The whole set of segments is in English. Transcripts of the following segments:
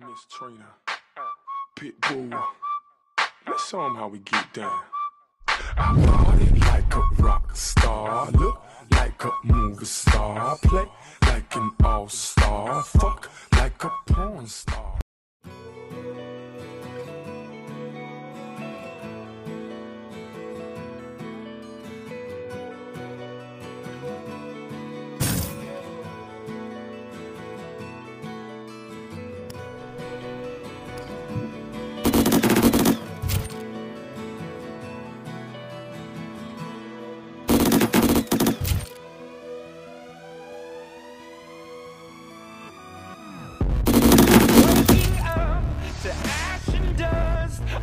Miss Trainer, Pitbull, let's show them how we get down. I party like a rock star, look like a movie star, play like an all-star, fuck like a porn star.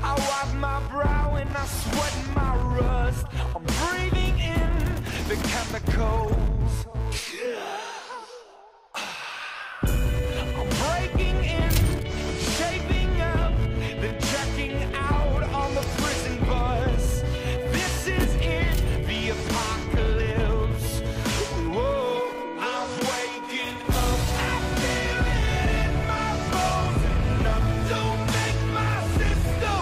I wipe my brow and I sweat my rust. I'm breathing in the chemicals. I'm breaking in, shaping up, then checking out on the prison bus. This is it, the apocalypse. Whoa, I'm waking up. I feel it in my bones, enough to make my system.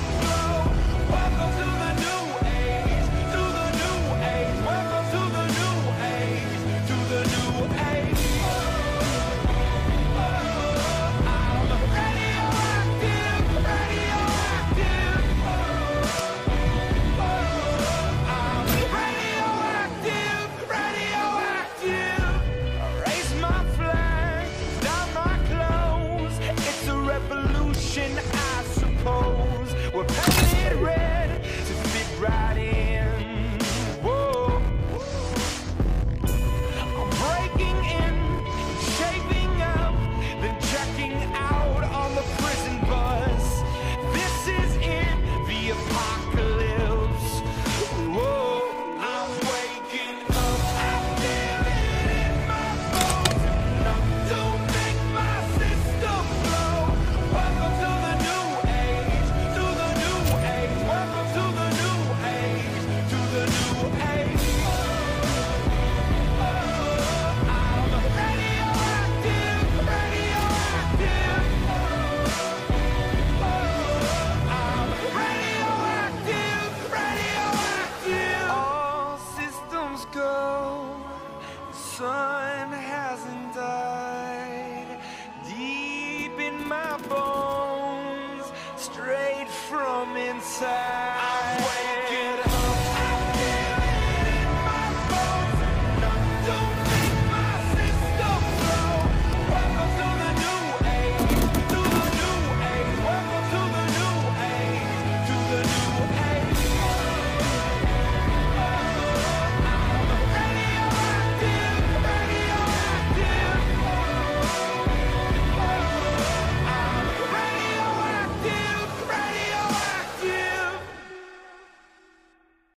I suppose we're painted red to fit right in. Whoa, I'm breaking in, shaping up, then checking out on the prison bus. This is it, the apocalypse. Whoa, I'm waking up. I feel it in my bones, enough to make my system blow. Welcome to my bones, straight from inside.